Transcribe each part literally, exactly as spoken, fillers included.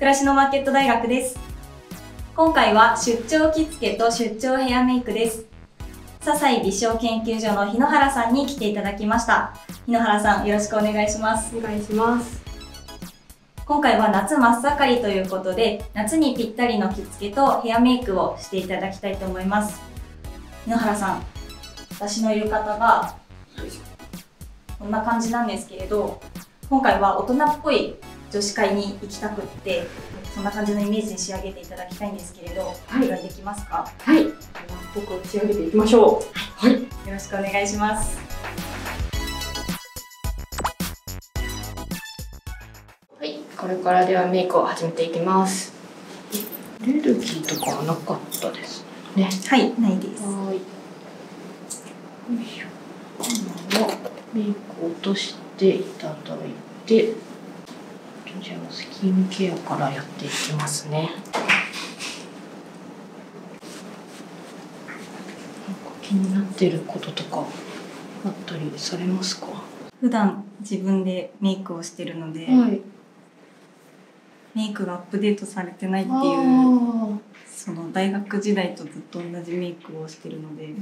暮らしのマーケット大学です。今回は出張着付けと出張ヘアメイクです。笹井美容研究所の日野原さんに来ていただきました。日野原さん、よろしくお願いします。お願いします。今回は夏真っ盛りということで、夏にぴったりの着付けとヘアメイクをしていただきたいと思います。日野原さん、私の浴衣がこんな感じなんですけれど、今回は大人っぽい女子会に行きたくって、そんな感じのイメージに仕上げていただきたいんですけれど、はい、お願いできますか？はい、大人っぽく仕上げていきましょう。はい、よろしくお願いします。はい、これからではメイクを始めていきます。アレルギーとかはなかったですね。はい、ないです。はい。よいしょ。今はメイクを落としていただいて、じゃあスキンケアからやっていきますね。なんか気になってることとかあったりされますか？普段自分でメイクをしてるので、はい、メイクがアップデートされてないっていう、その大学時代とずっと同じメイクをしてるので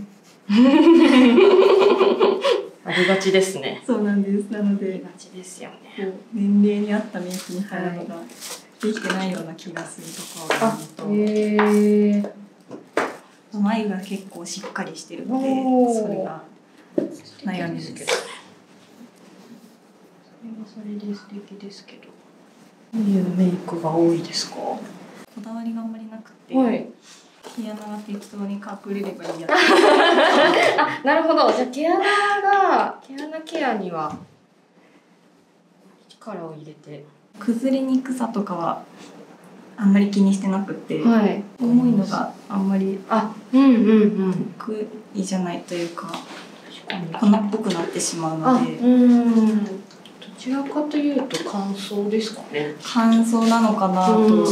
ありがちですね。そうなんです。なのでありがちですよね。年齢に合ったメイクに入るのができてないような気がするとかあると、へー、眉が結構しっかりしてるので、それが悩みですけど。それはそれで素敵ですけど。どういうメイクが多いですか？こだわりがあんまりなくて。はい。毛穴は適当に隠れればいいやあ、なるほど。じゃあ毛穴が毛穴ケアには力を入れて、崩れにくさとかはあんまり気にしてなくて、はい、重いのがあんまり、あ、うんうんうん、得意じゃないというか、粉っぽくなってしまうので、うん、どちらかというと乾燥ですかね。乾燥なのかなと。うん、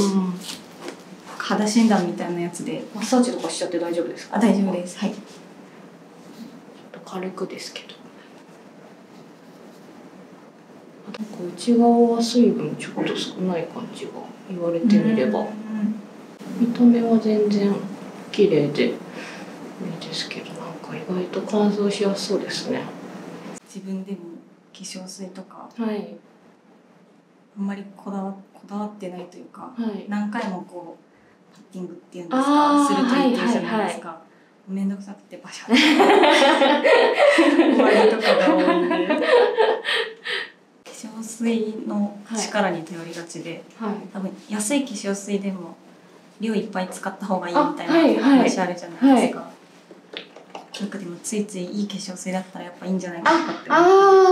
肌診断みたいなやつでマッサージとかしちゃって大丈夫ですか？あ、大丈夫です。はい。ちょっと軽くですけど。なんか内側は水分ちょっと少ない感じが、言われてみれば見た目は全然綺麗でいいですけど、なんか意外と乾燥しやすそうですね。自分でも化粧水とか、はい、あんまりこだわ、こだわってないというか、はい、何回もこうパッティングっていうんですか、するといいじゃないですか。めんどくさくてバシャッ終わりとかが多いんで、化粧水の力に頼りがちで、はい、多分安い化粧水でも量いっぱい使った方がいいみたいな話あるじゃないですか。なんかでもついついいい化粧水だったらやっぱいいんじゃないかとかって。あ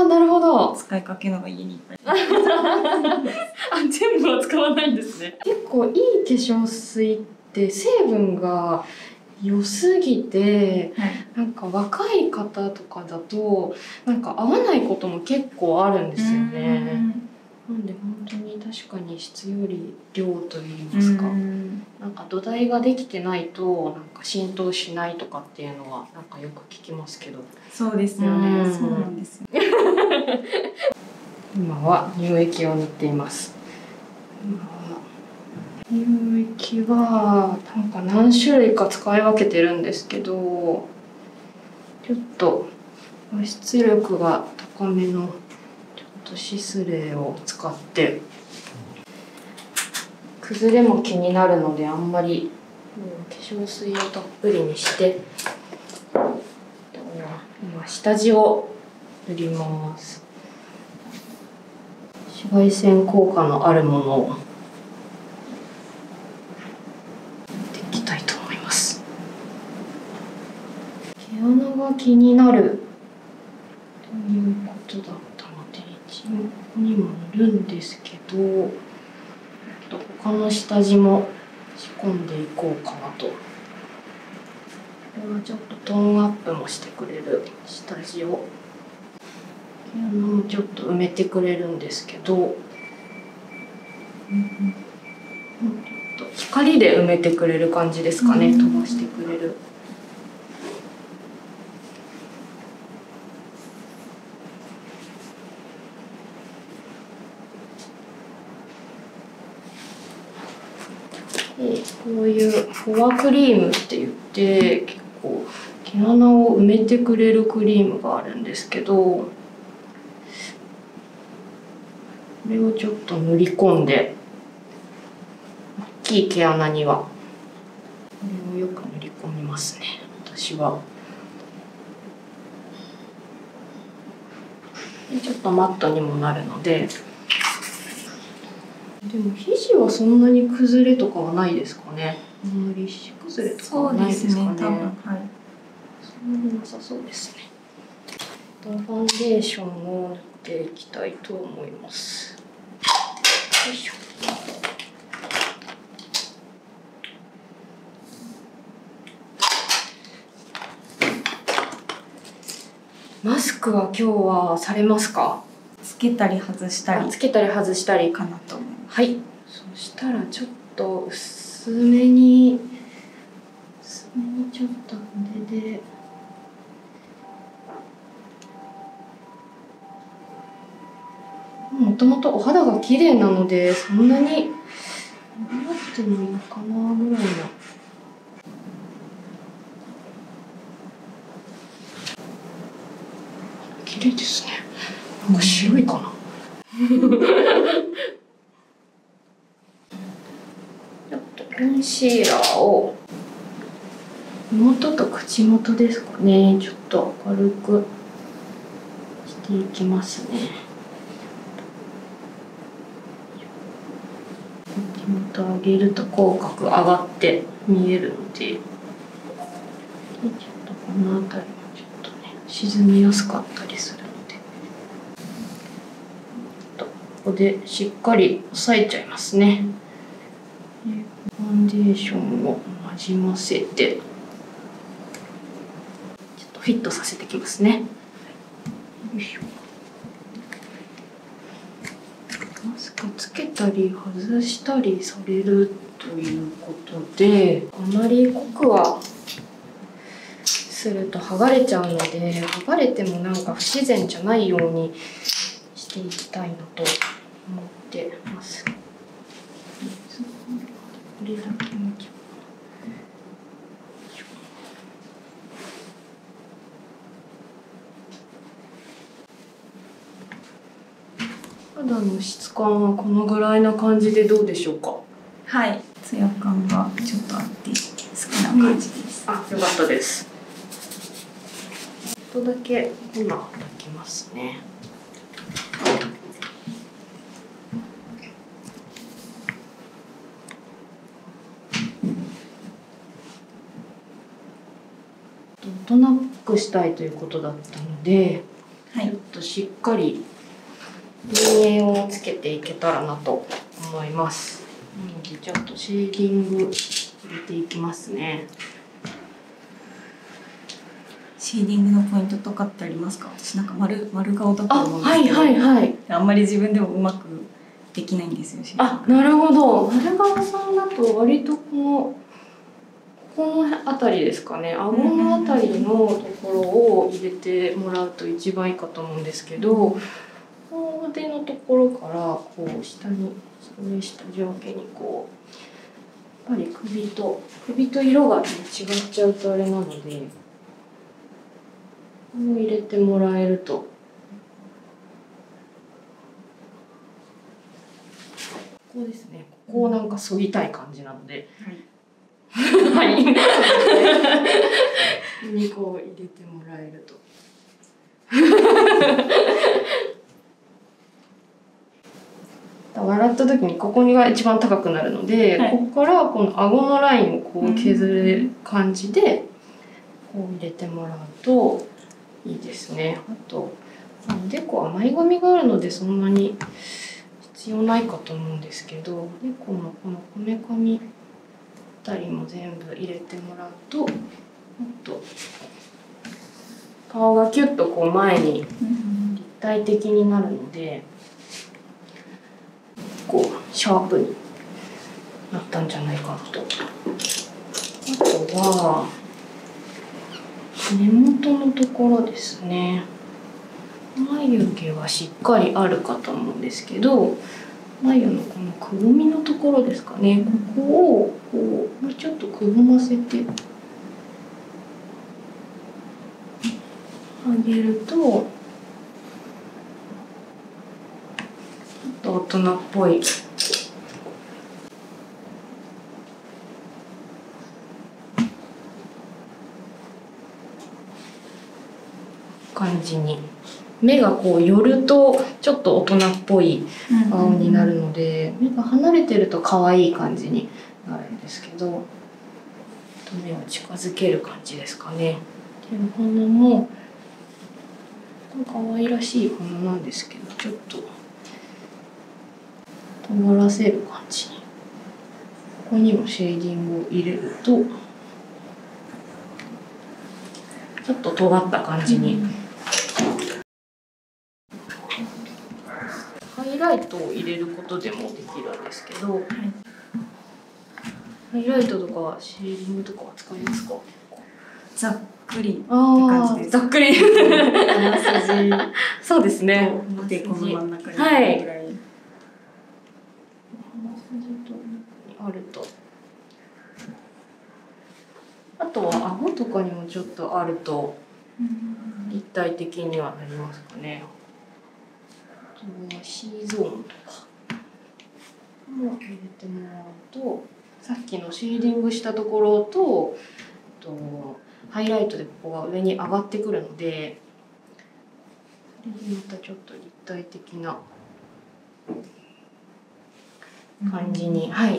あ、なるほど。使いかけのが家にいっぱい。あ、全部は使わないんですね。結構いい化粧水って成分が良すぎて、はい、なんか若い方とかだとなんか合わないことも結構あるんですよね。なんで本当に確かに質より量といいますか、んなんか土台ができてないとなんか浸透しないとかっていうのはなんかよく聞きますけど。そうですよね。そうなんですよね今は乳液を塗っています。今は乳液はなんか何種類か使い分けてるんですけど、ちょっと保湿力が高めのシスレを使って、崩れも気になるのであんまり化粧水をたっぷりにして、今下地を塗ります。紫外線効果のあるものを塗っていきたいと思います。毛穴が気になるということだったので、ここにも塗るんですけど、他の下地も仕込んでいこうかなと。これはちょっとトーンアップもしてくれる下地を、毛穴もちょっと埋めてくれるんですけど、うん、ちょっと光で埋めてくれる感じですかね、飛ばしてくれる。えー、こういうフォアクリームって言って結構毛穴を埋めてくれるクリームがあるんですけど、これをちょっと塗り込んで大きい毛穴にはこれをよく塗り込みますね、私は。でちょっとマットにもなるので。でも皮脂はそんなに崩れとかはないですかね。あんまり皮脂崩れとかはないですかね。そうですね、多分、はい、そんなになさそうですね。ファンデーションを塗っていきたいと思います。よいしょ。マスクは今日はされますか？つけたり外したり、つけたり外したりかなと思います。はい。そしたらちょっと薄めに薄めにちょっと筆でもともとお肌が綺麗なのでそんなに塗らなくてもいいかなぐらいな。綺麗ですね。なんか白いかな。ちょっとコンシーラーを目元と口元ですかね。ちょっと軽くしていきますね。口元上げると口角上がって見えるので、ちょっとこの辺りもちょっとね沈みやすかったりする。ここでしっかり押さえちゃいますね。ファンデーションをなじませてちょっとフィットさせてきますね。よいしょ。マスクつけたり外したりされるということで、あまり濃くはすると剥がれちゃうので、剥がれてもなんか不自然じゃないようにしていきたいなと思ってます。これだけ抜き。肌の質感はこのぐらいな感じでどうでしょうか。はい、ツヤ感がちょっとあって好きな感じです。うん、あ、良かったです。ちょっとだけ今はたきますね。大人っぽくしたいということだったので、はい、ちょっとしっかり陰影をつけていけたらなと思います。なのでちょっとシェーディング入れていきますね。シェーディングのポイントとかってありますか？私なんか丸丸顔だと思うんですけど、はいはいはい、あんまり自分でもうまくできないんですよ。あ、なるほど。丸顔さんだと割とこのこの辺りですかね、顎の辺りのところを入れてもらうと一番いいかと思うんですけど、この腕のところからこう下に上下上下にこうやっぱり首と首と色が、ね、違っちゃうとあれなので、これを入れてもらえるとここですね、ここをなんか削ぎたい感じなので。はいはい。にこう入れてもらえると。笑った時にここが一番高くなるので、はい、ここからこの顎のラインをこう削る感じでこう入れてもらうといいですね。あとおでこは前髪があるのでそんなに必要ないかと思うんですけど、おでこのこのこめかみ。たりも全部入れてもらうと、もっと顔がキュッとこう前に立体的になるので、こうシャープになったんじゃないかなと。あとは根元のところですね。眉毛はしっかりあるかと思うんですけど、眉のこのくぼみのところですかね、ここをこうもうちょっとくぼませてあげるとちょっと大人っぽい。感じに目がこう寄るとちょっと大人っぽい青になるので、目が離れてると可愛い感じになるんですけど、目を近づける感じですかね。でこのも可愛らしい花なんですけど、ちょっととがらせる感じに、ここにもシェーディングを入れるとちょっと尖った感じに。うんハイライトを入れることでもできるんですけど、はい、ハイライトとかシェーディングとかは使いますか？ざっくりって感じです。ざっくり。そうですね。でこの真ん中に、はい、ぐらい。あると。あとは顎とかにもちょっとあると立体的にはなりますかね。C ゾーンとかも入れてもらうと、さっきのシェーディングしたところと、とハイライトでここが上に上がってくるので、それでまたちょっと立体的な感じに、うん、はい。あ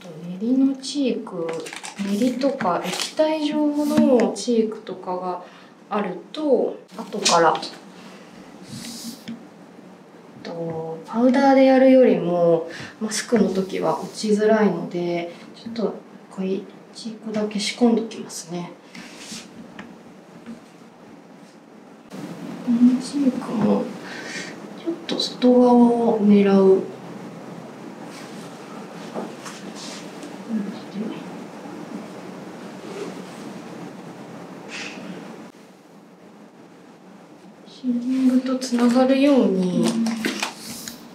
と練りのチーク、練りとか液体状のチークとかがあると、後からパウダーでやるよりもマスクの時は落ちづらいので、ちょっと一回チークだけ仕込んでおきますね。このチークもちょっと外側を狙う。シェーディングとつながるようにや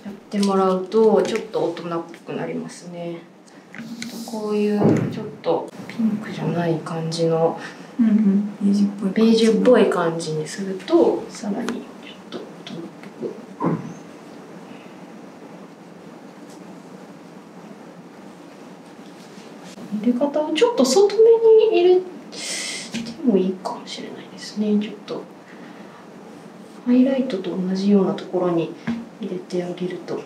ってもらうとちょっと大人っぽくなりますね。こういうちょっとピンクじゃない感じのベージュっぽい感じにするとさらにちょっと大人っぽく。入れ方をちょっと外目に入れてもいいかもしれないですね。ちょっとハイライトと同じようなところに入れてあげると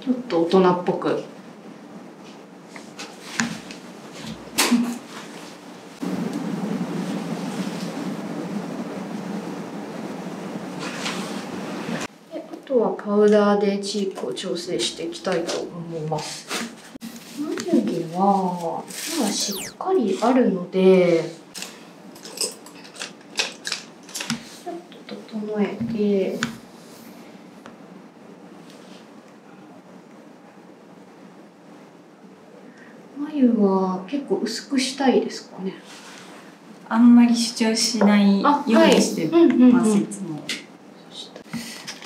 ちょっと大人っぽく。であとはパウダーでチークを調整していきたいと思います。眉毛は今しっかりあるので。整えて、眉は結構薄くしたいですかね。あんまり主張しないようにしてます。いつも。ア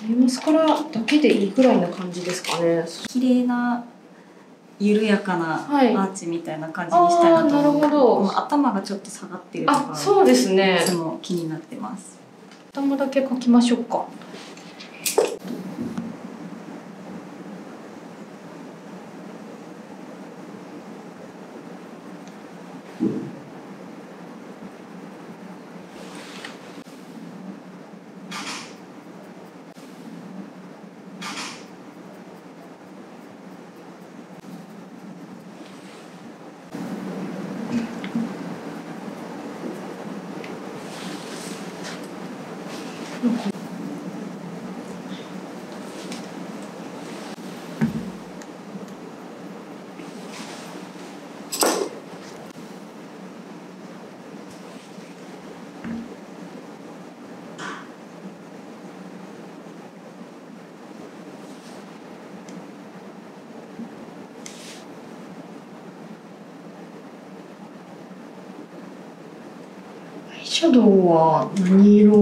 イマスカラだけでいいぐらいな感じですかね。綺麗な緩やかなアーチみたいな感じにしたいなと思う。なるほど。頭がちょっと下がってるとか、そうですね。いつも気になってます。頭だけ描きましょうか。シャドウは何色が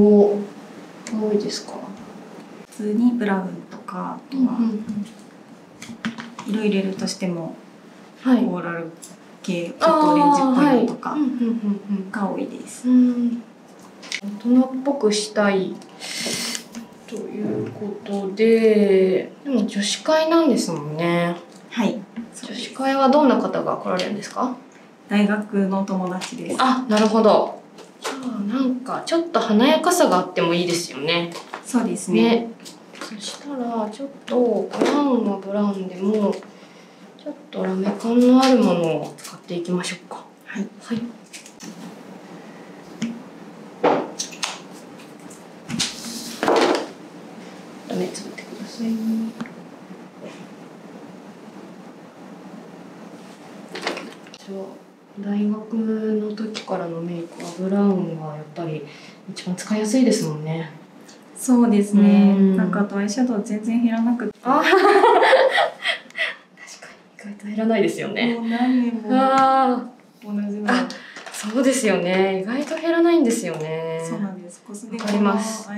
多いですか？普通スにブラウンとか、あとは色入れるとしてもオーラル系、ちょっとオレンジっぽいのとかが多いです。大人っぽくしたいということで、でも女子会なんですもんね。はい。女子会はどんな方が来られるんですか？大学の友達です。あ、なるほど。じゃあなんかちょっと華やかさがあってもいいですよね。そうですね。ね、そしたらちょっとブラウンはブラウンでもちょっとラメ感のあるものを使っていきましょうか。はい。はい。ラメ作ってください。大学の時からのメイクはブラウンがやっぱり一番使いやすいですもんね。そうですね。んなんかあとアイシャドウ全然減らなくて。あ確かに意外と減らないですよね。もう何年も同じの。そうですよね。意外と減らないんですよね。そうなんです。コスメのア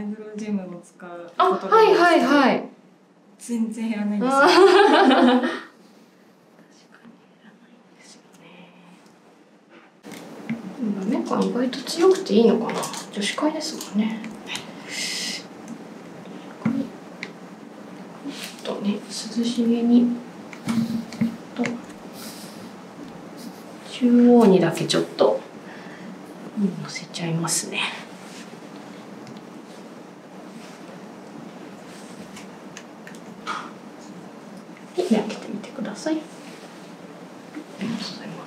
イブロウジェムを使うことで、あ、はいはいはい。全然減らないんですよ。なんか意外と強くていいのかな。女子会ですもんね。ちょっとね、涼しげにと中央にだけちょっと乗せちゃいますね。で、開けてみてください。ありがとうございます。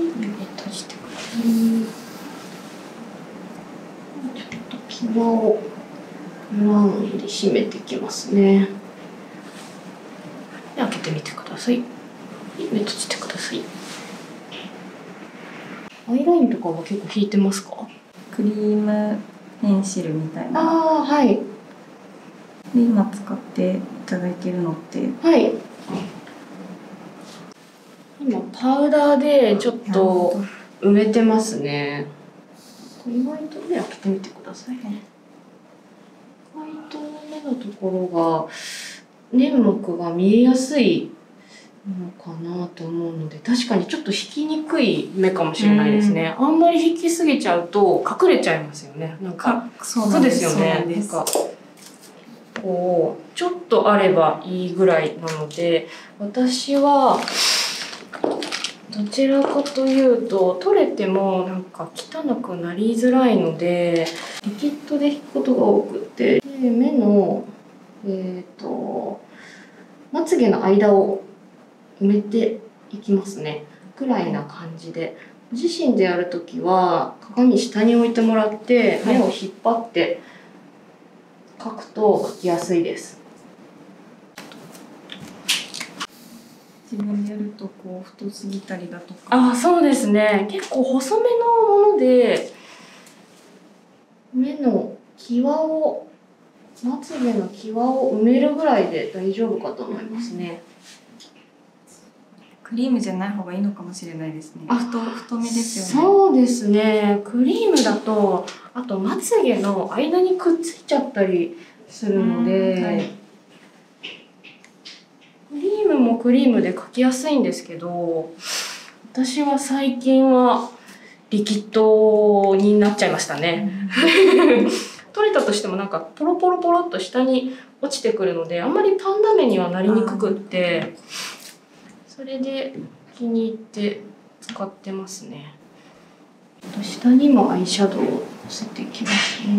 閉じてください。ちょっと際をブラウンで締めてきますね。開けてみてください。目閉じてください。アイラインとかは結構引いてますか？クリームペンシルみたいな。ああ、はい。で今使っていただいているのって。はい。今パウダーでちょっと埋めてますね。意外と目開けてみてください。意外と目のところが粘膜が見えやすいのかなと思うので、確かにちょっと引きにくい目かもしれないですね。あんまり引きすぎちゃうと隠れちゃいますよね。なんかそうですよね。なんかこうちょっとあればいいぐらいなので、私は。どちらかというと取れてもなんか汚くなりづらいのでリキッドで引くことが多くて、で目の、えー、とまつげの間を埋めていきますねくらいな感じで、自身でやるときは鏡下に置いてもらって目を引っ張って描くと描きやすいです。自分でやるとこう太すぎたりだとか。あ、そうですね。結構細めのもので目の際をまつげの際を埋めるぐらいで大丈夫かと思いますね。クリームじゃない方がいいのかもしれないですね。あ、太太めですよね。そうですね。クリームだとあとまつげの間にくっついちゃったりするので。クリームもクリームで描きやすいんですけど、私は最近はリキッドになっちゃいましたね。うん、取れたとしてもなんかポロポロポロっと下に落ちてくるので、あんまりパンダ目にはなりにくくって、それで気に入って使ってますね。下にもアイシャドウをのせていきますね。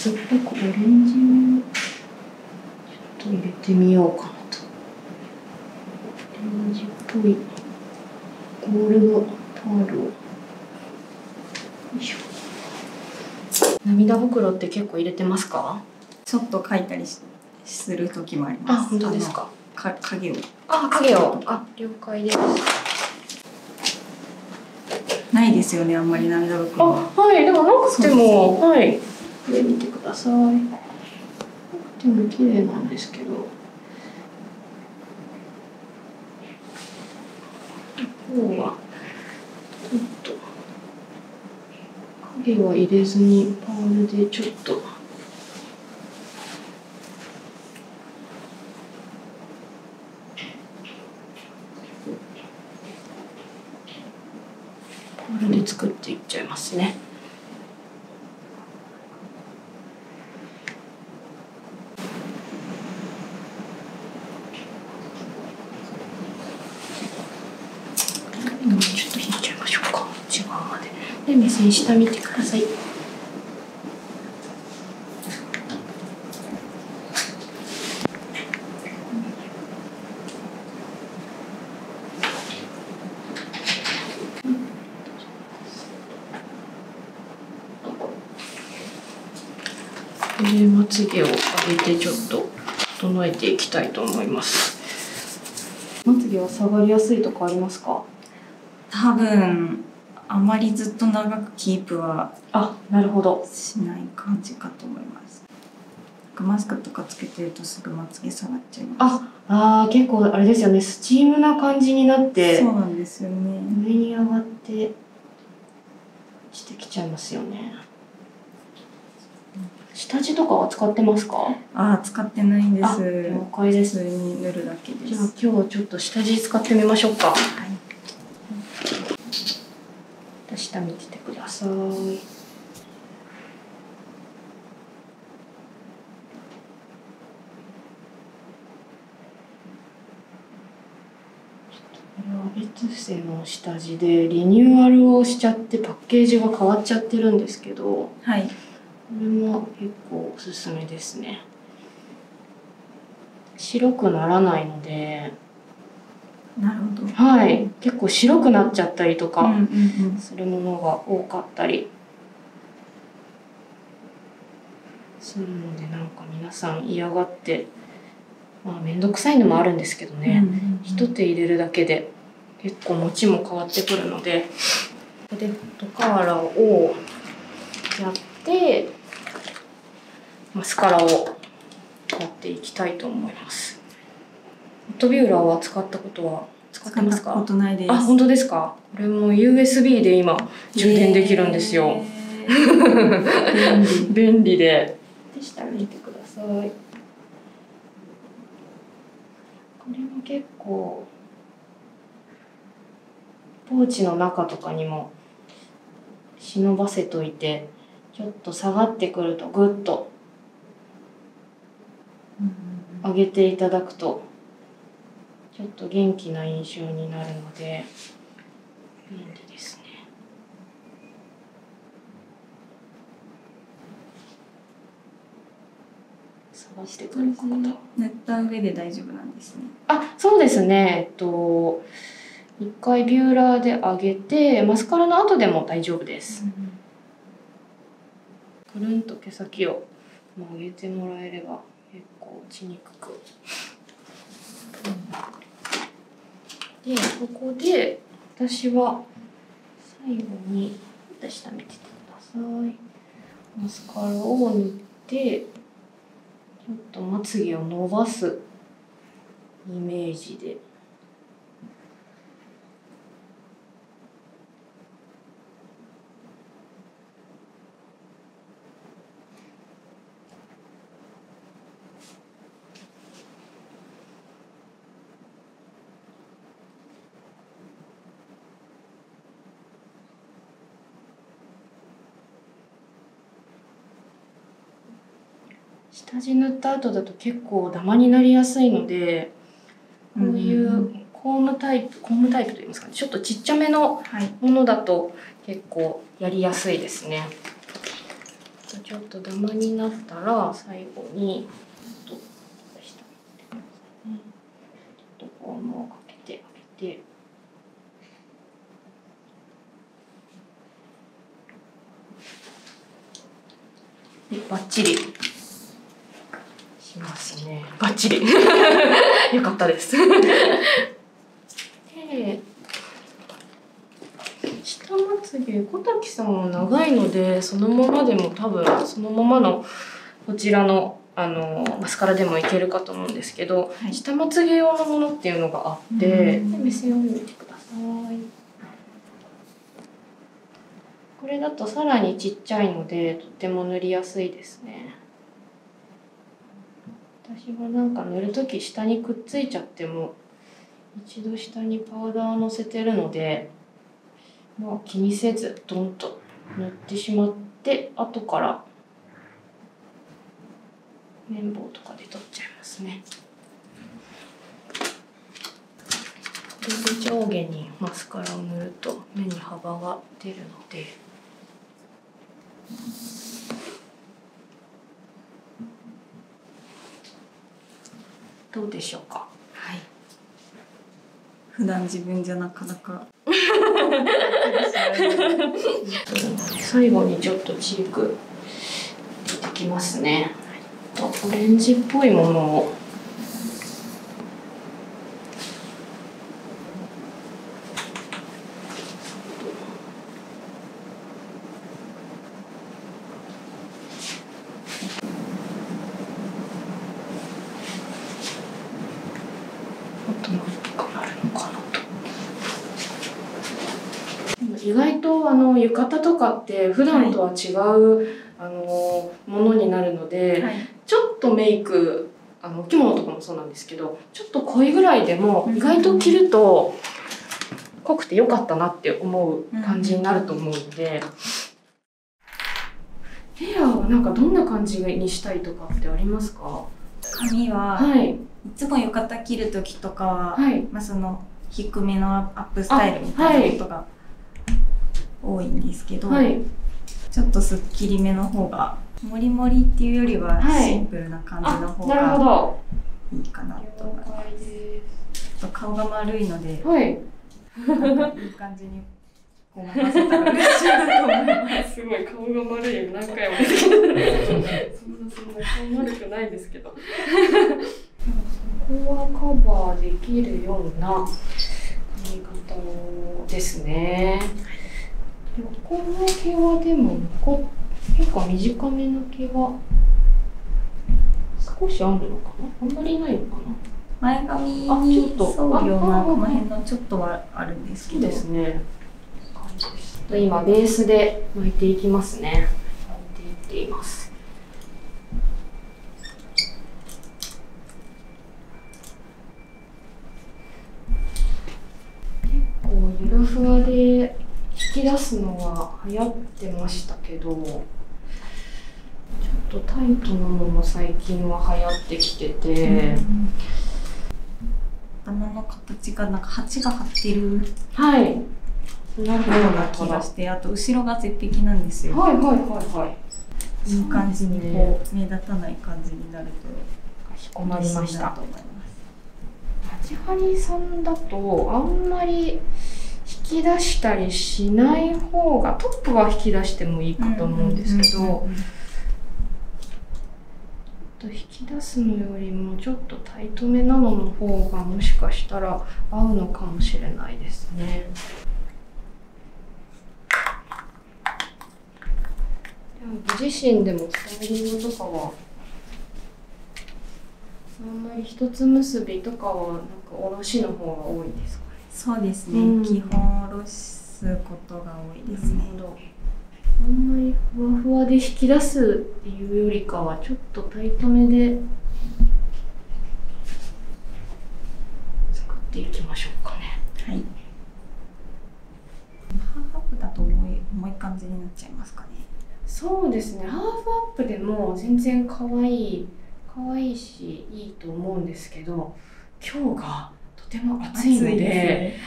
夏っぽくオレンジをちょっと入れてみようかなと。オレンジっぽいゴールドパールを。よいしょ。涙袋って結構入れてますか？ちょっと描いたりする時もあります。あ、本当ですか？か影を。あ、影を。あ、了解です。ないですよね、あんまり涙袋は。あ、はい、でもなくても、はい。見てください。ッティング綺麗なんですけど、ここはちょっと影は入れずにパールでちょっとパールで作っていっちゃいますね。目線下見てください。で、まつげを上げてちょっと整えていきたいと思います。まつげは下がりやすいとかありますか？多分。あまりずっと長くキープはしない感じかと思います。マスクとかつけてるとすぐまつげ下がっちゃいます。ああ、結構あれですよね、スチームな感じになって。そうなんですよね。上に上がってしてきちゃいますよね。下地とかは使ってますか？ああ、使ってないんです。了解です。普通に塗るだけです。じゃあ今日はちょっと下地使ってみましょうか。はい。下見ててください。アベツセの下地でリニューアルをしちゃってパッケージが変わっちゃってるんですけど、はい、これも結構おすすめですね。白くならないので。なるほど。はい、結構白くなっちゃったりとかするものが多かったりするので、なんか皆さん嫌がって、まあ、面倒くさいのもあるんですけどね、一手入れるだけで結構持ちも変わってくるので、ここでトカーラをやってマスカラをやっていきたいと思います。トビウラは使ったことは使ってますか？使ったことないです。あ、本当ですか？これも ユーエスビー で今充電できるんですよ。便利。便利で。で下見てください。これも結構ポーチの中とかにも忍ばせといて、ちょっと下がってくるとグッと上げていただくと。ちょっと元気な印象になるので便利ですね。探してくること。塗った上で大丈夫なんですね。あ、そうですね。えっと一回ビューラーで上げてマスカラの後でも大丈夫です。くるんと毛先を上げてもらえれば結構落ちにくく。で、ここで私は最後に下見ててください。マスカラを塗ってちょっとまつげを伸ばすイメージで下地塗った後だと結構ダマになりやすいので、こういうコームタイプ、コームタイプといいますかね、ちょっとちっちゃめのものだと結構やりやすいですね。ちょっとダマになったら最後にちょっとコームをかけてあげて。で、バッチリ。ますね、バッチリよかったですで、下まつげ小滝さんは長いのでそのままでも多分そのままのこちらのあのマスカラでもいけるかと思うんですけど、はい、下まつげ用のものっていうのがあって、目線を見てください。これだとさらにちっちゃいのでとても塗りやすいですね。私はなんか塗るとき下にくっついちゃっても一度下にパウダーをのせてるので、まあ、気にせずドンと塗ってしまって、後から綿棒とかで取っちゃいますね。上下にマスカラを塗ると目に幅が出るので、どうでしょうか。はい。普段自分じゃなかなか最後にちょっとチーク出てきますね。オレンジっぽいものを。意外とあの浴衣とかって普段とは違う、はい、あのものになるので、はい、ちょっとメイク、あのお着物とかもそうなんですけど、ちょっと濃いぐらいでも意外と着ると濃くて良かったなって思う感じになると思うので、ヘアをなんかどんな感じにしたいとかってありますか？髪は、はい、いつも浴衣着る時とかは、はい、まあ、その低めのアップスタイルみたいなことが、はい、多いんですけど、はい、ちょっとすっきりめの方が、モリモリっていうよりはシンプルな感じの方がいいかなと思います。はい、ちょっと顔が丸いので、はい、いい感じにこう混ぜたら嬉しいなと思います。すごい顔が丸い、何回もそんなそんな顔丸くないですけど。そこはカバーできるような髪型ですね。横の毛はでもこ結構短めの毛が少しあるのかな、あんまりないのかな。前髪に沿うようなこの辺のちょっとはあるんですけど、そうですね。今ベースで巻いていきますね。巻いていっています。結構ゆるふわで。引き出すのは流行ってましたけど、ちょっとタイトなのも最近は流行ってきてて、頭の形がなんか鉢が張ってる、はい、なるような気がして、あと後ろが絶壁なんですよ。はいはいはいはい、いい感じにこう目立たない感じになると引き込まれましたと思います。立ち張りさんだとあんまり引き出したりしない方が、トップは引き出してもいいかと思うんですけど、引き出すのよりもちょっとタイトめなのの方がもしかしたら合うのかもしれないですね。でも自身でもスタイリングとかはあんまり一つ結びとかはなんかおろしの方が多いですか？そうですね、うん、基本おろすことが多いですね。あんまりふわふわで引き出すっていうよりかはちょっとタイトめで作っていきましょうかね。はい、ハーフアップだと重い、重い感じになっちゃいますかね。そうですね、ハーフアップでも全然可愛い、可愛いしいいと思うんですけど、今日がとても暑いので、ね、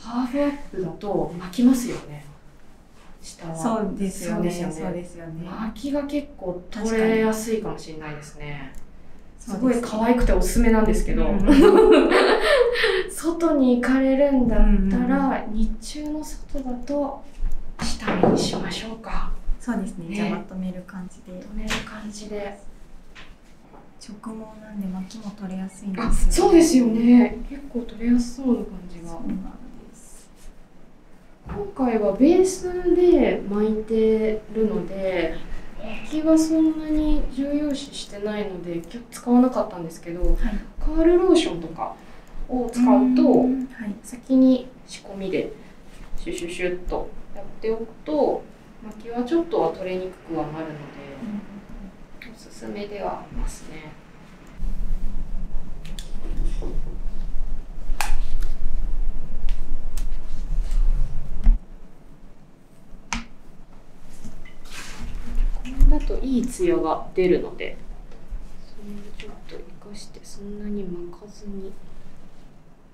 ハーフアップだと巻きますよね。下はそうですよね。そうですよね。巻きが結構取れやすいかもしれないですね。すごい可愛くておすすめなんですけど、外に行かれるんだったら、うん、日中の外だと下にしましょうか。そうですね。ね、じゃあまとめる感じで。まとめる感じで。直毛なんで巻きも取れやすいんですよね。あ、そうですよね。結構取れやすそうな感じが。そうなんです。今回はベースで巻いてるので、壁はそんなに重要視してないので使わなかったんですけど、はい、カールローションとかを使うと、はい、先に仕込みでシュシュシュッとやっておくと巻きはちょっとは取れにくくはなるので、うん、おすすめではありますね。だといいツヤが出るので、それをちょっと生かしてそんなに巻かずに、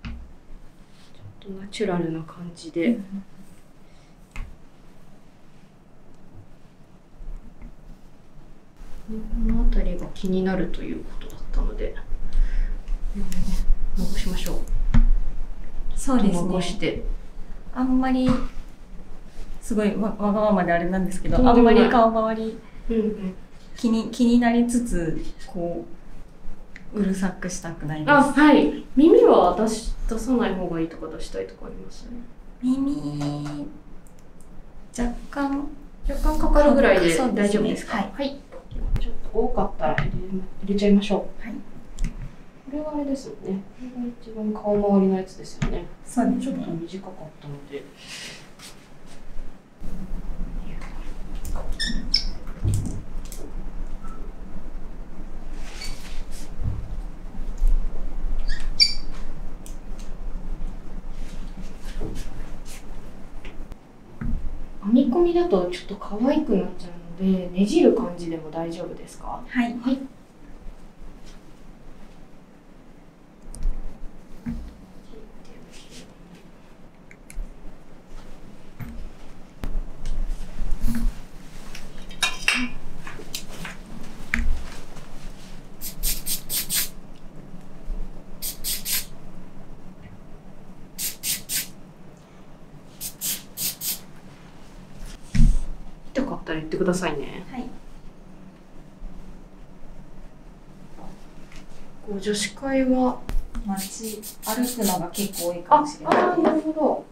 ちょっとナチュラルな感じで。うん、この辺りが気になるということだったので、うん、残しましょう。そうですね。残してあんまりすごいわがままであれなんですけど、あんまり顔周り気に、うん、気になりつつこううるさくしたくないです。あ、はい。耳は出し出さない方がいいとか出したいとかありますね。耳若干若干かかるぐらいで大丈夫ですか？はい。はい、ちょっと多かったら入れ、入れちゃいましょう。はい。これはあれですよね。これが一番顔周りのやつですよね。そうですね。ちょっと短かったので。編み込みだとちょっと可愛くなっちゃう。でねじる感じでも大丈夫ですか？はい。はい。言ってくださいね。はい。こう女子会は街歩くのが結構多いかもしれない。ああ、なるほど。こ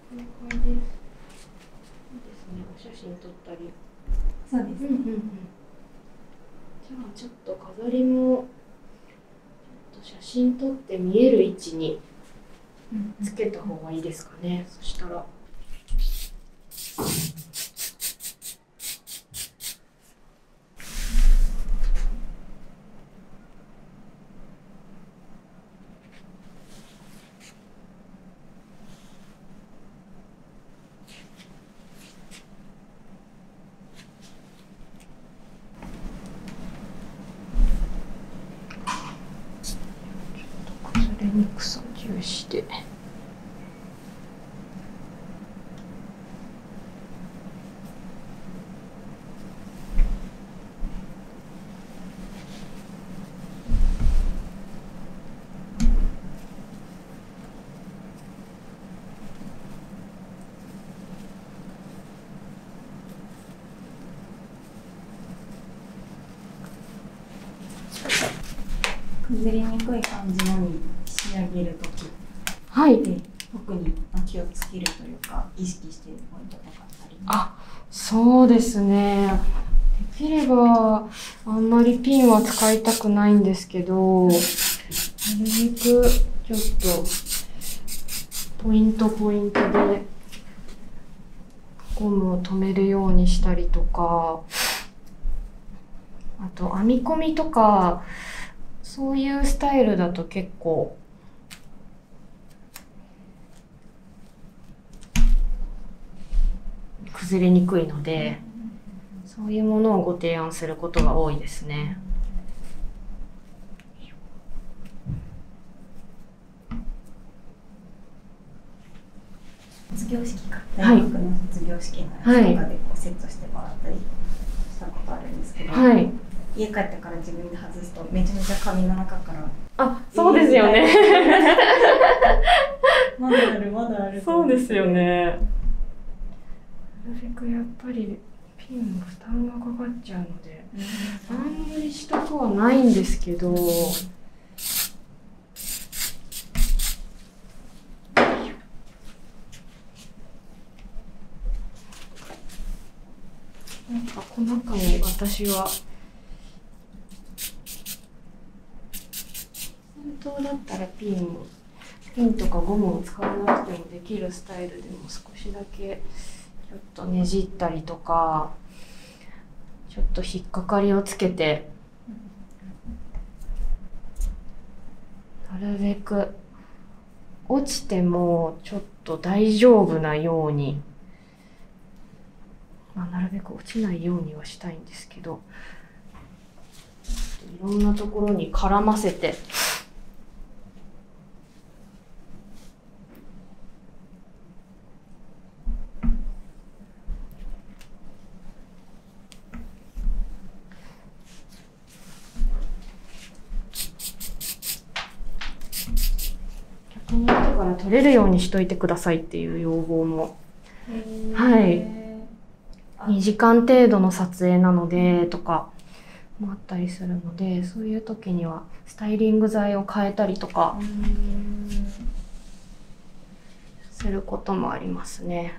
れです。いいですね。お写真撮ったり。そうですね。うんうんうん。じゃあちょっと飾りもちょっと写真撮って見える位置につけた方がいいですかね。うんうん、そしたら。草を重視して。崩れにくい感じのに仕上げるとき、はい、特に気をつけるというか意識しているポイントとかあったり。あ、そうですね。できればあんまりピンは使いたくないんですけど、なるべくちょっとポイントポイントでゴムを留めるようにしたりとか、あと編み込みとか。そういうスタイルだと結構崩れにくいので、そういうものをご提案することが多いですね。卒業式か、大学の卒業式のやつとかでこうセットしてもらったりしたことあるんですけど。はい、家帰ってから自分で外すとめちゃめちゃ髪の中から。あ、そうですよね。まだあるまだある。そうですよね。なるべくやっぱりピンも負担がかかっちゃうので、あんまりしたくはないんですけど、なんかこの中を私は本当だったらピンピンとかゴムを使わなくてもできるスタイルでも少しだけちょっとねじったりとか、ちょっと引っかかりをつけて、なるべく落ちてもちょっと大丈夫なように、まあ、なるべく落ちないようにはしたいんですけど、いろんなところに絡ませて。取れるようにしといてくださいっていう要望も、はい、にじかん程度の撮影なのでとかもあったりするので、そういう時にはスタイリング剤を変えたりとかすることもありますね。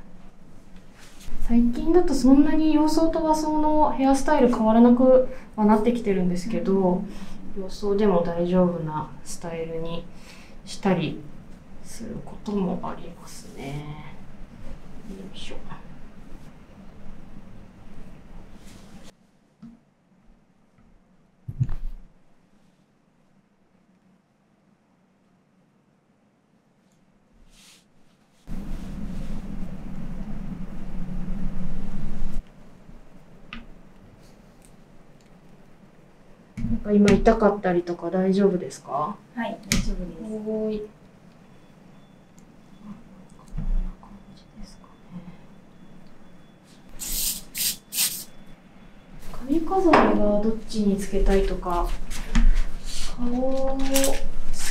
最近だとそんなに洋装と和装のヘアスタイル変わらなくはなってきてるんですけど、洋装でも大丈夫なスタイルにしたりすることもありますね。よいしょ。なんか今痛かったりとか大丈夫ですか？はい、大丈夫です。髪飾りはどっちにつけたいとか、顔の好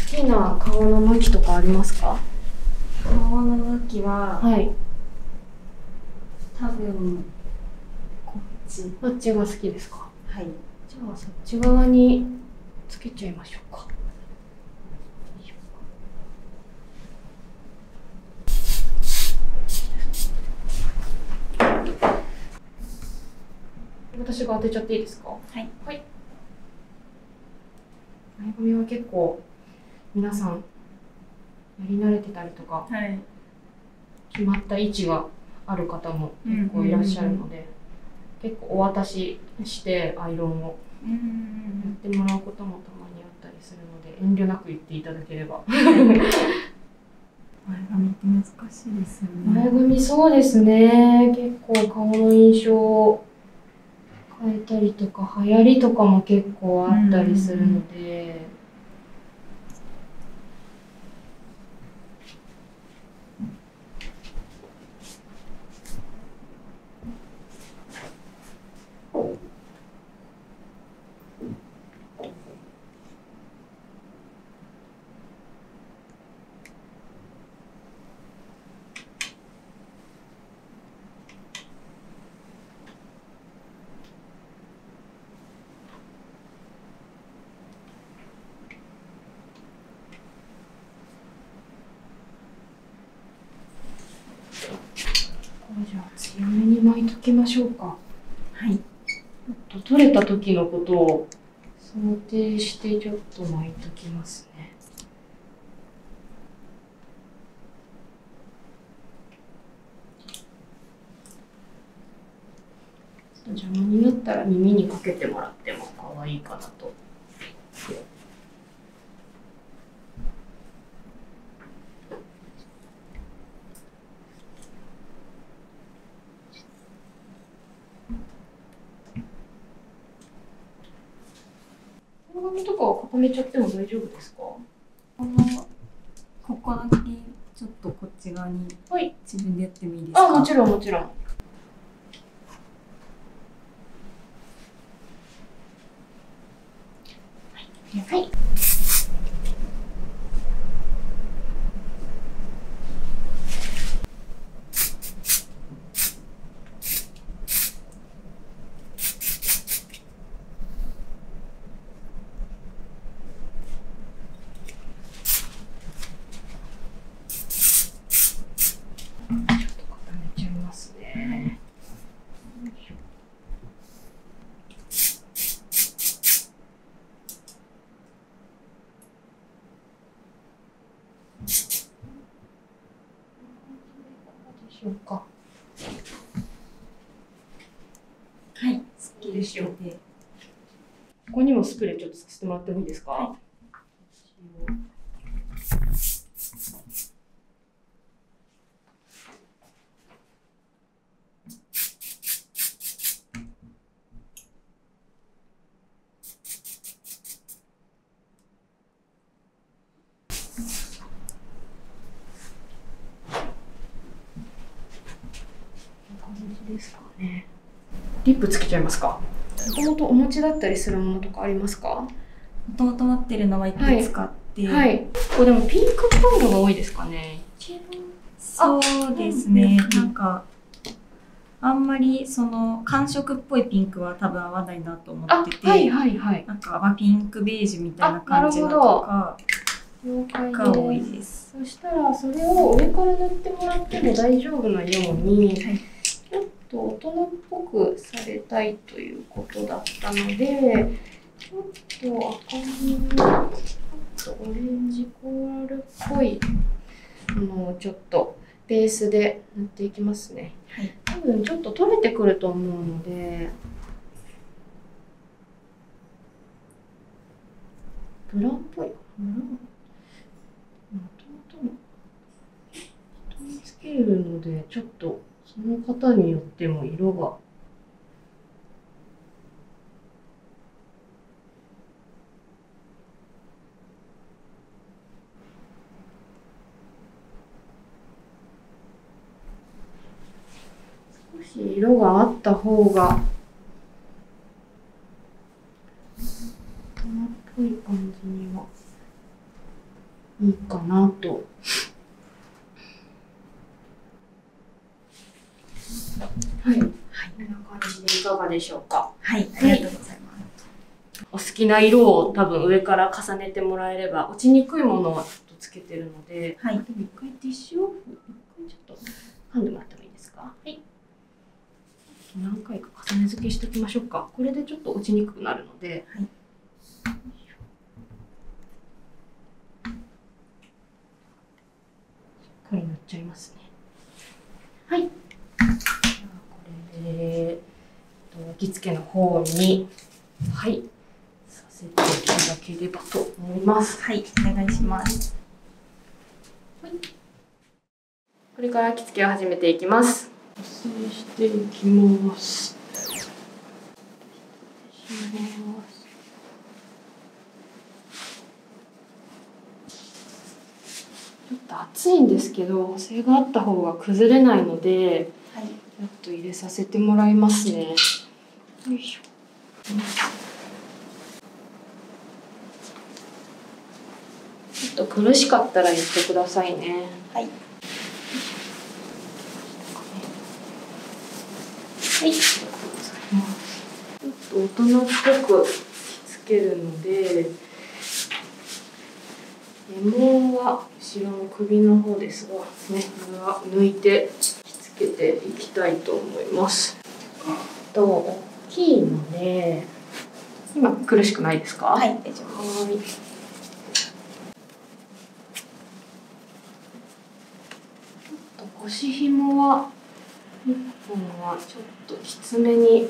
きな顔の向きとかありますか？顔の向きは、はい、多分こっち。こっちが好きですか？はい。じゃあそっち側につけちゃいましょうか。私が当てちゃっていいですか？はい。はい。前髪は結構皆さんやり慣れてたりとか、はい、決まった位置がある方も結構いらっしゃるので、結構お渡ししてアイロンをやってもらうこともたまにあったりするので、遠慮なく言っていただければ。前髪って難しいですよね。前髪そうですね。結構顔の印象変えたりとか、流行りとかも結構あったりするので、強めに巻いときましょうか。はい。ちょっと取れた時のことを想定してちょっと巻いときますね。ちょっと邪魔になったら耳にかけてもらっても可愛いかなと。とかは固めちゃっても大丈夫ですか？このここだけちょっとこっち側に自分でやってもいいですか？はい、あ、もちろんもちろん。はい。はいようか。はい、すっきりしようで。ここにもスプレーちょっとつけてもらってもいいですか？はい、ですかね。リップつけちゃいますか。もともとお持ちだったりするものとかありますか？もともと持ってるのはいっぱい使って、はいはい、これでもピンクっぽいのが多いですかね。そうですね。なんかあんまりその寒色っぽいピンクは多分合わないなと思ってて、はいはいはい、なんか泡ピンクベージュみたいな感じのとかが多いです。そしたらそれを上から塗ってもらっても大丈夫なように。はい、ちょっと大人っぽくされたいということだったので、ちょっと赤みのちょっとオレンジコーラルっぽいものをちょっとベースで塗っていきますね。はい、多分ちょっと取れてくると思うので、ブランっぽい、ブラン、元々の人につけるのでちょっと。その方によっても色が少し色があった方が大人っぽい感じにはいいかなと。はい、はい、こんな感じでいかがでしょうか。はい、ありがとうございます。お好きな色を多分上から重ねてもらえれば、落ちにくいものをちょっとつけてるので。はい、でも一回ティッシュを、一回ちょっと、噛んでもらってもいいですか。はい。何回か重ね付けしておきましょうか。これでちょっと落ちにくくなるので。はい。しっかり塗っちゃいますね。はい。えーと、着付けの方に、はい、させていただければと思います。はい、お願いします。はい、これから着付けを始めていきます。補正していきます。ちょっと熱いんですけど、補正があった方が崩れないので。はい。ちょっと入れさせてもらいますね。よいしょ。よいしょ。ちょっと苦しかったら言ってくださいね。はい。はい。ありがとうございます。ちょっと大人っぽく着付けるので、レモンは後ろの首の方ですがね、これは抜いて。つけていきたいと思います。と大きいので、今苦しくないですか？はい、大丈夫です。ちょっと腰紐はいっぽんはちょっときつめに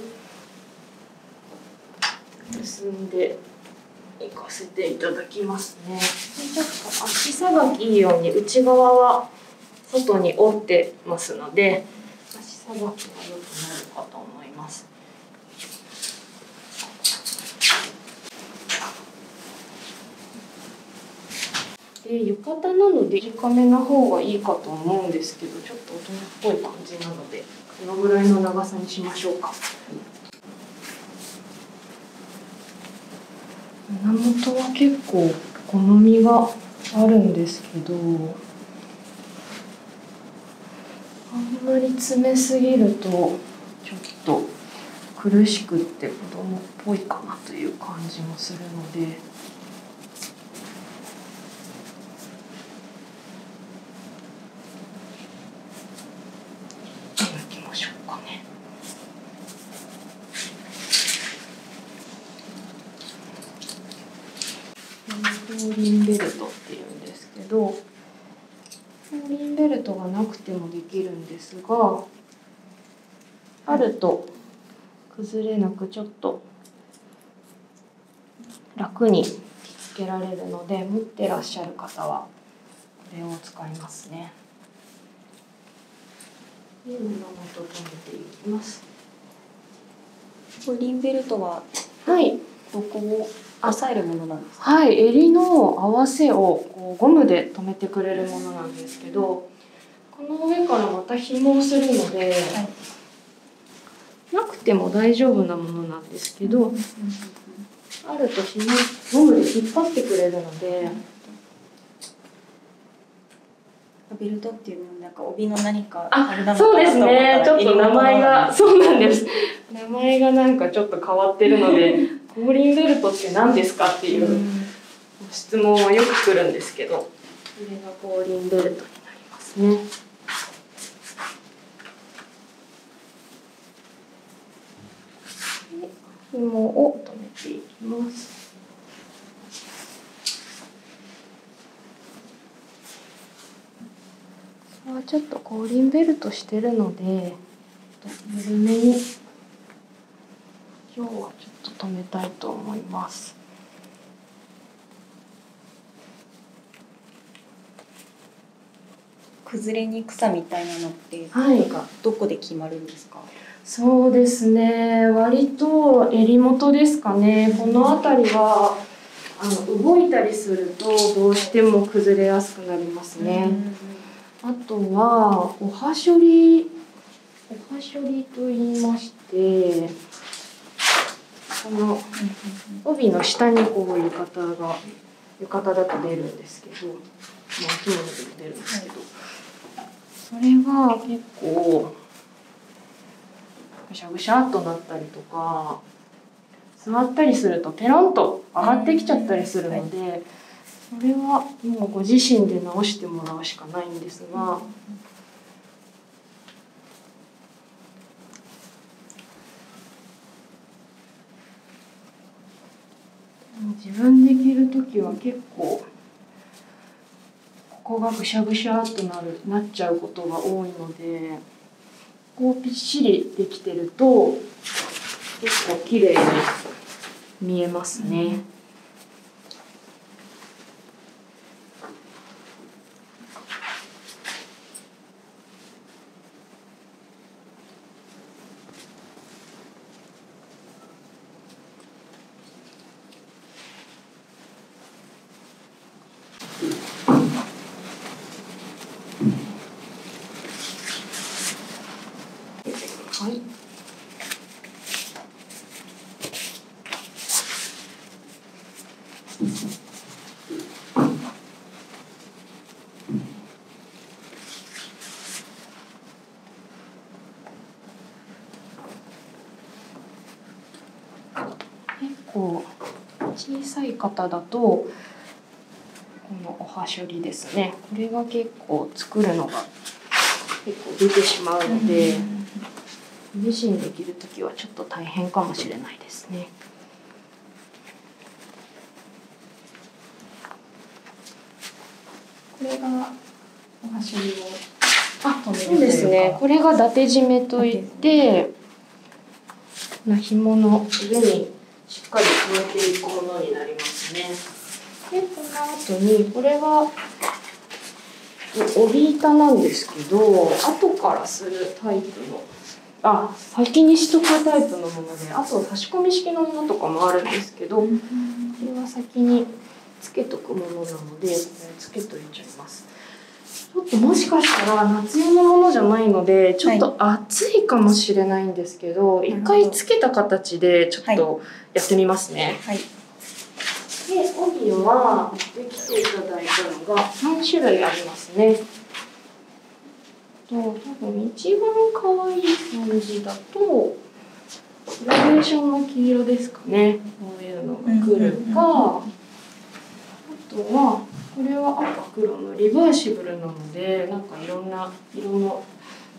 結んでいかせていただきますね。ちょっと足さばきいいように内側は外に折ってますので、足さばきが良くなるかと思います。で、浴衣なので短めな方がいいかと思うんですけど、ちょっと大人っぽい感じなので、このぐらいの長さにしましょうか。胸元は結構好みがあるんですけど。あんまり詰めすぎるとちょっと苦しくって子供っぽいかなという感じもするので、抜きましょうかね。フォーリンベルトっていうんですけど、フォーリンベルトトがなくてもできるんですが、あると崩れなくちょっと楽に着付けられるので、持ってらっしゃる方はこれを使いますね。で、胸元を留めていきます。リンベルトは、はい、ここを抑えるものなんですか？はい、襟の合わせをこうゴムで留めてくれるものなんですけど、この上からまた紐をするので、はい、なくても大丈夫なものなんですけど、あると紐ゴムで引っ張ってくれるので、ベルトっていうのなんか帯の何かあれなのかなと思ったら、そうですね、ちょっと名前が、そうなんです、名前がなんかちょっと変わってるので後輪ベルトって何ですかっていう質問はよく来るんですけど、これが後輪ベルトになりますね。紐を留めていきます。ちょっと後輪ベルトしてるので緩めに今日はちょっと留めたいと思います。崩れにくさみたいなのって、はい、どこで決まるんですか？そうですね、割と襟元ですかね。この辺りはあの動いたりするとどうしても崩れやすくなりますね。あとはおはしょり、おはしょりと言いまして、この帯の下にこう浴衣が、浴衣だと出るんですけど、まあ着物でも出るんですけど、はい、それが結構ぐしゃぐしゃっとなったりとか、座ったりするとペロンと上がってきちゃったりするので。はい、それはもうご自身で直してもらうしかないんですが、自分で着るときは結構ここがぐしゃぐしゃっとなるなっちゃうことが多いので、こうぴっしりできてると結構綺麗に見えますね。うん、小さい方だとこのおはしょりですね、これが結構作るのが結構出てしまうので、ミシンできるときはちょっと大変かもしれないですね。これがおはしょりを留めるというか、そうですね、これがだて締めといって紐の上にしっかり留めていくものになりますね。で、この後にこれは帯板なんですけど、後からするタイプの、あ、先にしとくタイプのもので、あと差し込み式のものとかもあるんですけど、これは先につけとくものなのでこれつけといちゃいます。ちょっともしかしたら夏用のものじゃないのでちょっと暑いかもしれないんですけど、一回つけた形でちょっとやってみますね。はい、で、帯は持ってきていただいたのがさんしゅるいありますね。と、多分一番可愛い感じだとグラデーションの黄色ですかね。こういうのが来るか、あとはこれは赤黒のリバーシブルなので、なんかいろんな色の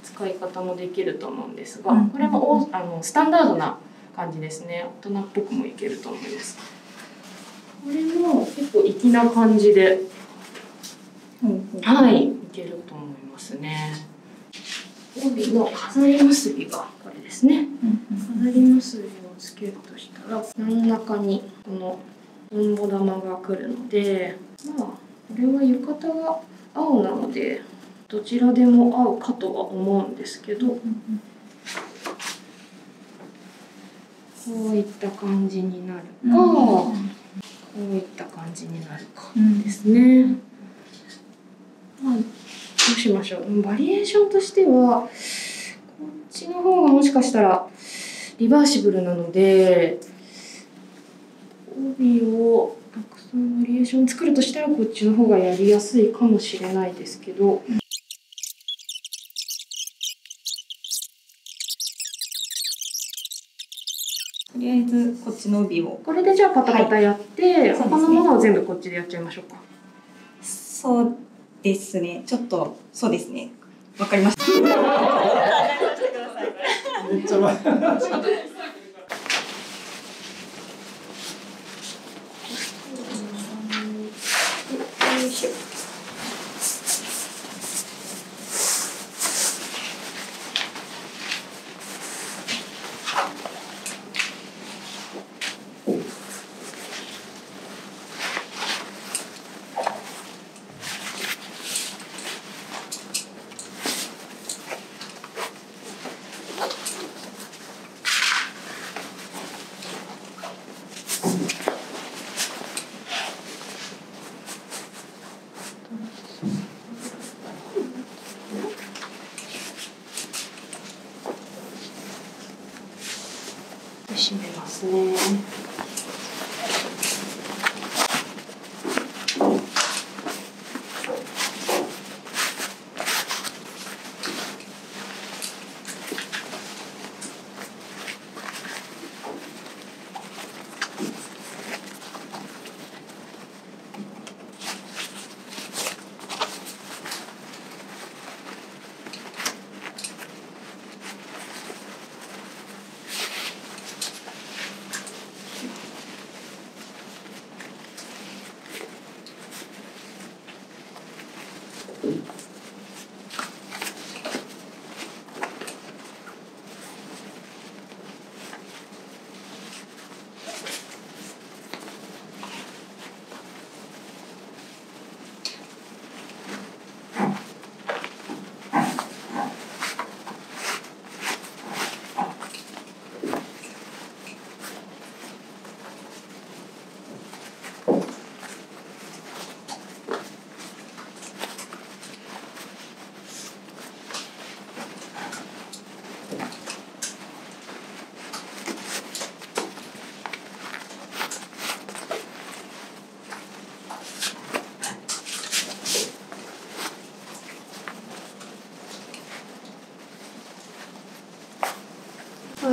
使い方もできると思うんですが、これもあのスタンダードな感じですね。大人っぽくもいけると思います。これも結構粋な感じで、はい、でけると思いますね。帯の飾り結びがこれですね、うん、飾り結びをつけるとしたら真ん中にこのオンボ玉が来るので、まあこれは浴衣が青なのでどちらでも合うかとは思うんですけど、うん、こういった感じになるか、うん、こういった感じになるかですね。まあ、どうしましょう。バリエーションとしてはこっちの方がもしかしたらリバーシブルなので、帯をたくさんバリエーション作るとしたらこっちの方がやりやすいかもしれないですけど。とりあえずこっちの帯をこれでじゃあパタパタやって、はい、他のものを全部こっちでやっちゃいましょうか。そうですね、ちょっとそうですね、わかりましためっちゃ前締めますね。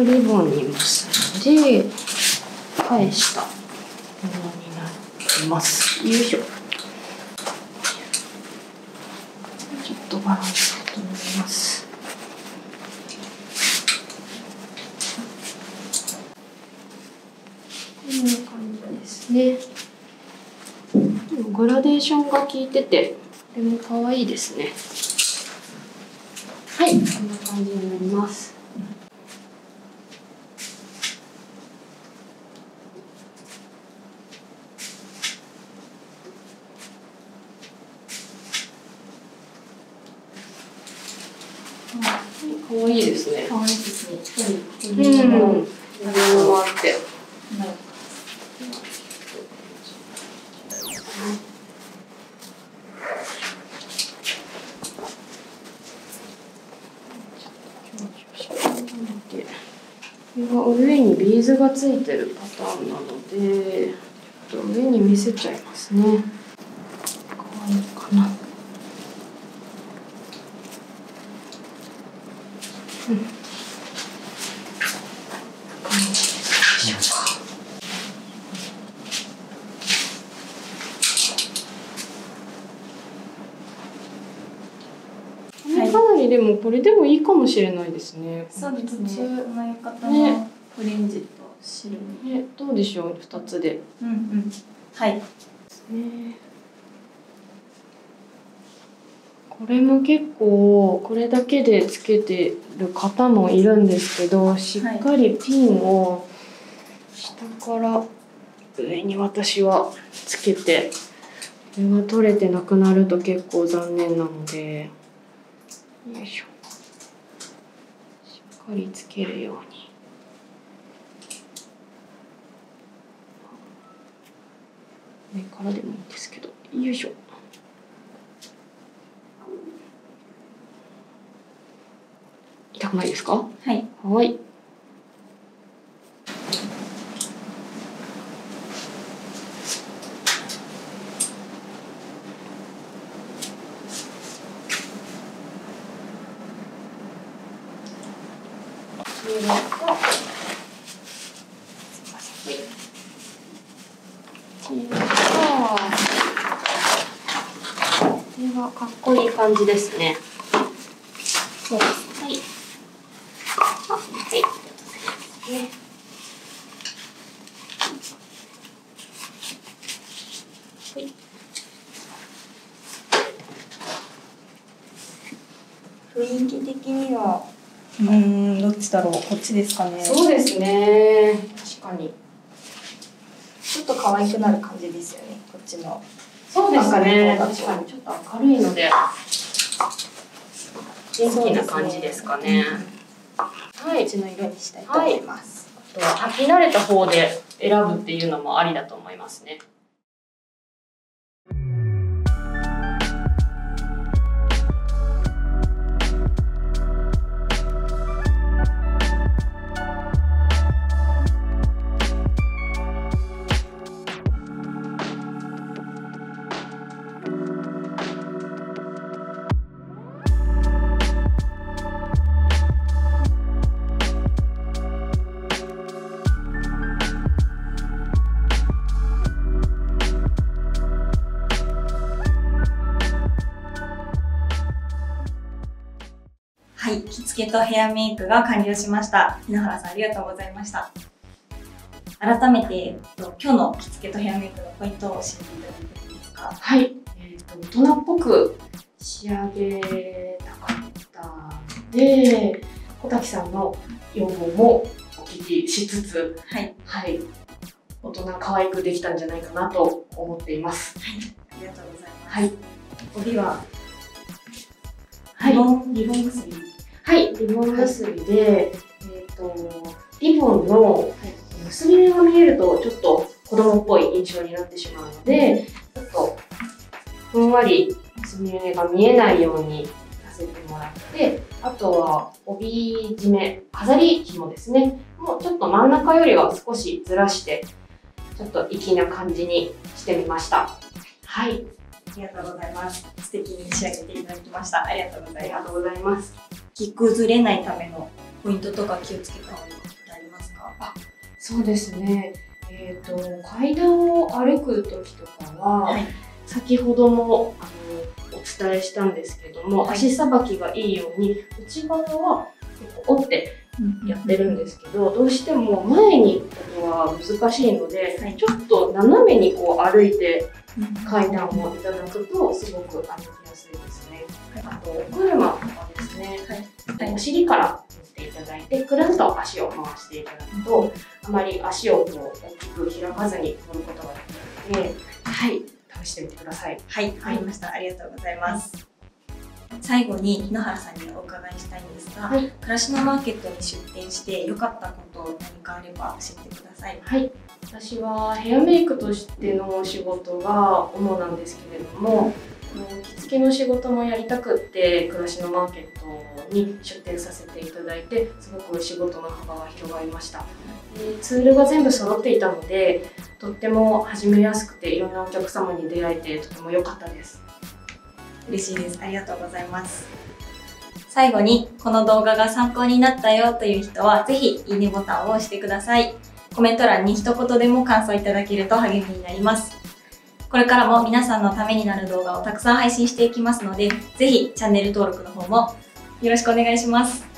リボンに結んで返したものになります。よいしょ。ちょっとバランスを整えます。こんな感じですね。グラデーションが効いててとても可愛いですね。はい、こんな感じになります。可愛いですね。可愛いですね。うん、リボンもあって。これは上にビーズがついてるパターンなので、ちょっと上に見せちゃいますね。可愛いかな。うん、こんな感じでしょうか。うん、かなりでもこれでもいいかもしれないですね。そうですね。途中の浴衣のオレンジと白に、ねね、どうでしょう、二つで。うんうん。はい。ですね。これも結構これだけでつけてる方もいるんですけど、しっかりピンを下から上に私はつけて、これが取れてなくなると結構残念なので、よいしょ、しっかりつけるように。上からでもいいんですけど、よいしょ。痛くないですか？はい。はい。かっこいい感じですね。そうです。はい。あ、はい。ね。はい。雰囲気的には、うん、どっちだろう、こっちですかね。そうですね。確かに。ちょっと可愛くなる感じですよね、こっちの。そうですね。確かにちょっと明るいので元気な感じですかね。はい、うちの色にしたいと思います。はい、履き慣れた方で選ぶっていうのもありだと思いますね。着付けとヘアメイクが完了しました。雛原さん、ありがとうございました。改めて今日の着付けとヘアメイクのポイントを教えていただけたらいいですか？はい、えーと、大人っぽく仕上げたかったので、小滝さんの要望もお聞きしつつ、はい、はい、大人可愛くできたんじゃないかなと思っています。はい、ありがとうございます。はい、帯は、はい、リボン、リボン結び。はい、リボン結びで、えーと、リボンの結び目が見えるとちょっと子供っぽい印象になってしまうので、ちょっとふんわり結び目が見えないようにさせてもらって、あとは帯締め、飾り紐ですね。もうちょっと真ん中よりは少しずらして、ちょっと粋な感じにしてみました。はい、ありがとうございます。素敵に仕上げていただきました。ありがとうございます。ありがとうございます。着崩れないためのポイントとか気をつけた方がいいってありますか？あ、そうですね。えっと、階段を歩く時とかは、はい、先ほどもあのお伝えしたんですけども、はい、足さばきがいいように内側は結構折ってやってるんですけど、どうしても前に行くのは難しいので、はい、ちょっと斜めにこう歩いて階段をいただくとすごく歩きやすいですね。あとお車とかですね、はい、お尻から持っていただいてくるっと足を回していただくと、うん、あまり足をこう大きく開かずに乗ることができるので、はい、試してみてください。はい、わかりました。ありがとうございます。最後に雛原さんにお伺いしたいんですが、はい、暮らしのマーケットに出店して良かったこと何かあれば教えてください。はい、私はヘアメイクとしての仕事が主なんですけれども、着付けの仕事もやりたくって暮らしのマーケットに出店させていただいて、すごく仕事の幅が広がりました。でツールが全部揃っていたので、とっても始めやすくていろんなお客様に出会えてとても良かったです。嬉しいです。ありがとうございます。最後にこの動画が参考になったよという人は是非いいねボタンを押してください。コメント欄に一言でも感想いただけると励みになります。これからも皆さんのためになる動画をたくさん配信していきますので、ぜひチャンネル登録の方もよろしくお願いします。